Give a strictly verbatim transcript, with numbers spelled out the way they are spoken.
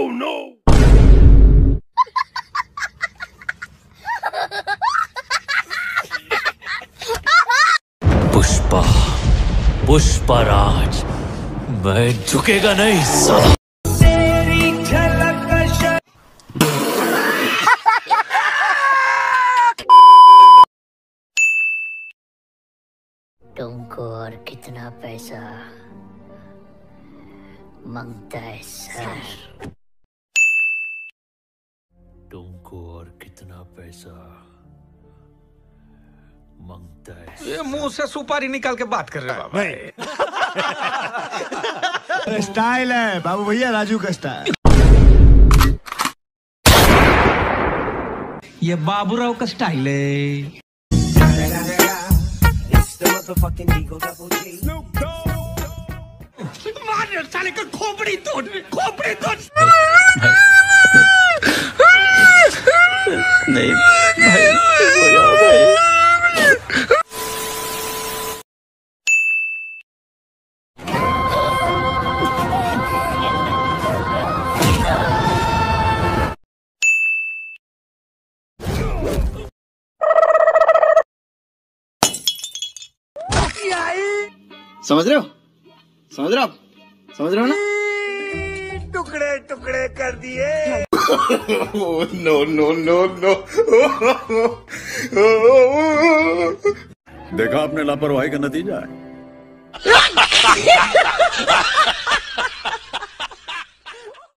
Oh no! Pushpa, Pushpa Raj, मैं झुकेगा नहीं साला। तुमको और कितना पैसा मांगता है सर? तुमको और कितना पैसा मांगता है? ये मुंह से सुपारी निकाल के बात कर रहा है। स्टाइल है बाबू भैया, राजू का स्टाइल। ये बाबूराव का स्टाइल है। साले का खोपड़ी तोड़, खोपड़ी तोड़। नहीं भाई, समझ रहे हो? समझ रहे हो? समझ रहे हो ना? टुकड़े टुकड़े कर दिए। No no no no. देखा आपने लापरवाही का नतीजा है।